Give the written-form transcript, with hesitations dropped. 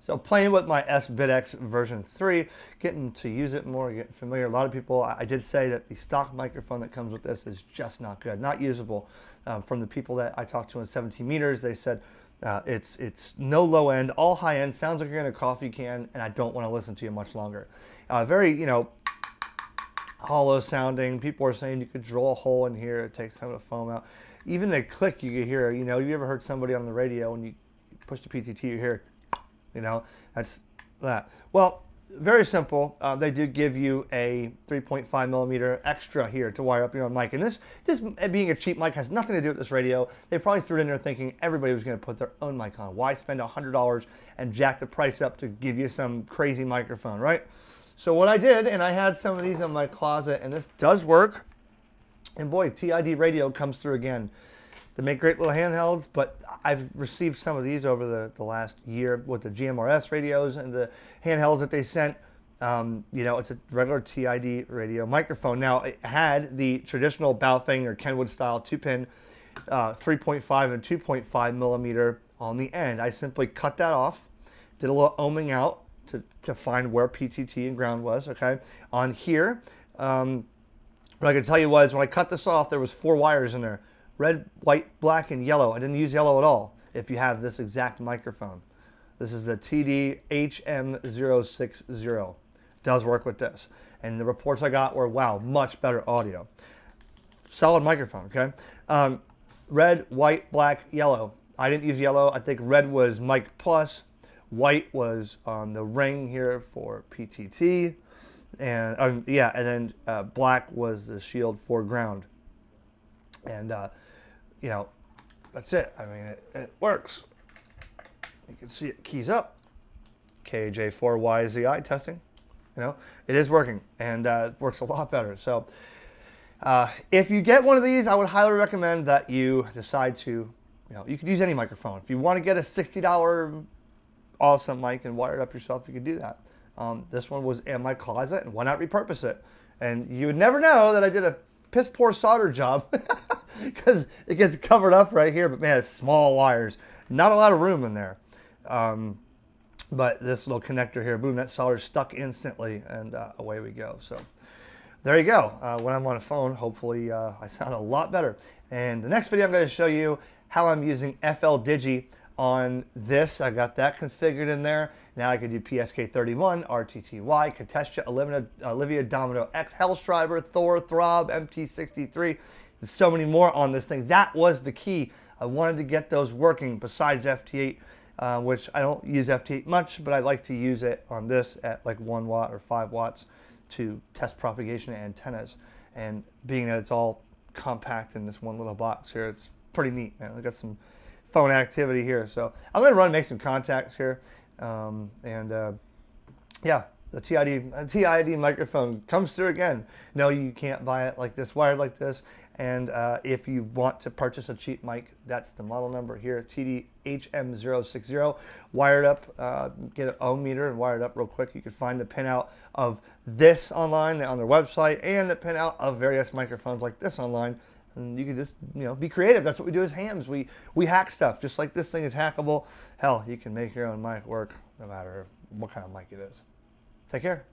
So playing with my sBitx version 3, getting to use it more, getting familiar. A lot of people, I did say that the stock microphone that comes with this is just not good, not usable. From the people that I talked to in 17 meters, they said it's no low end, all high end, sounds like you're in a coffee can, and I don't want to listen to you much longer. Very, you know, hollow sounding. People are saying you could drill a hole in here, it takes time to foam out. Even the click you could hear, you know, you ever heard somebody on the radio when you push the PTT, you hear, you know, that's that. Well, very simple. They do give you a 3.5 millimeter extra here to wire up your own mic. And this being a cheap mic has nothing to do with this radio. They probably threw it in there thinking everybody was going to put their own mic on. Why spend $100 and jack the price up to give you some crazy microphone, right? So what I did, and I had some of these in my closet, and this does work. And boy, TID Radio comes through again. They make great little handhelds, but I've received some of these over the last year with the GMRS radios and the handhelds that they sent. You know, it's a regular TID radio microphone. Now, it had the traditional Baofeng or Kenwood style 2-pin, 3.5 and 2.5 millimeter on the end. I simply cut that off, did a little ohming out to find where PTT and ground was, okay? On here, what I can tell you was when I cut this off, there was 4 wires in there. Red, white, black, and yellow. I didn't use yellow at all if you have this exact microphone. This is the TD-HM060. Does work with this. And the reports I got were, wow, much better audio. Solid microphone, okay? Red, white, black, yellow. I didn't use yellow. I think red was mic plus. White was on the ring here for PTT. And yeah, and then black was the shield for ground. And you know, that's it. I mean, it works. You can see it keys up. KJ4YZI testing. You know, it is working, and it works a lot better. So if you get one of these, I would highly recommend that you decide to, you know, you could use any microphone. If you want to get a $60 awesome mic and wire it up yourself, you could do that. This one was in my closet, and why not repurpose it? And you would never know that I did a piss poor solder job because it gets covered up right here, but man, it's small wires, not a lot of room in there. But this little connector here, boom, that solder stuck instantly, and away we go. So there you go. When I'm on a phone, hopefully I sound a lot better. And the next video, I'm going to show you how I'm using FL Digi on this. I got that configured in there. Now I can do PSK31, RTTY, Contestia, Olivia, Domino X, Hellstriver, Thor, Throb, MT63, and so many more on this thing. That was the key. I wanted to get those working besides FT8, which I don't use FT8 much, but I like to use it on this at like 1 watt or 5 watts to test propagation of antennas. And being that it's all compact in this one little box here, it's pretty neat, man. I got some phone activity here. So I'm gonna run and make some contacts here. Yeah, the TID microphone comes through again. No, you can't buy it like this, wired like this. And if you want to purchase a cheap mic, that's the model number here, TD-HM060. Wired up, get an ohm meter and wired up real quick. You can find the pinout of this online on their website, and the pinout of various microphones like this online. And you can just, you know, be creative. That's what we do as hams. We hack stuff. Just like this thing is hackable, hell, you can make your own mic work no matter what kind of mic it is. Take care.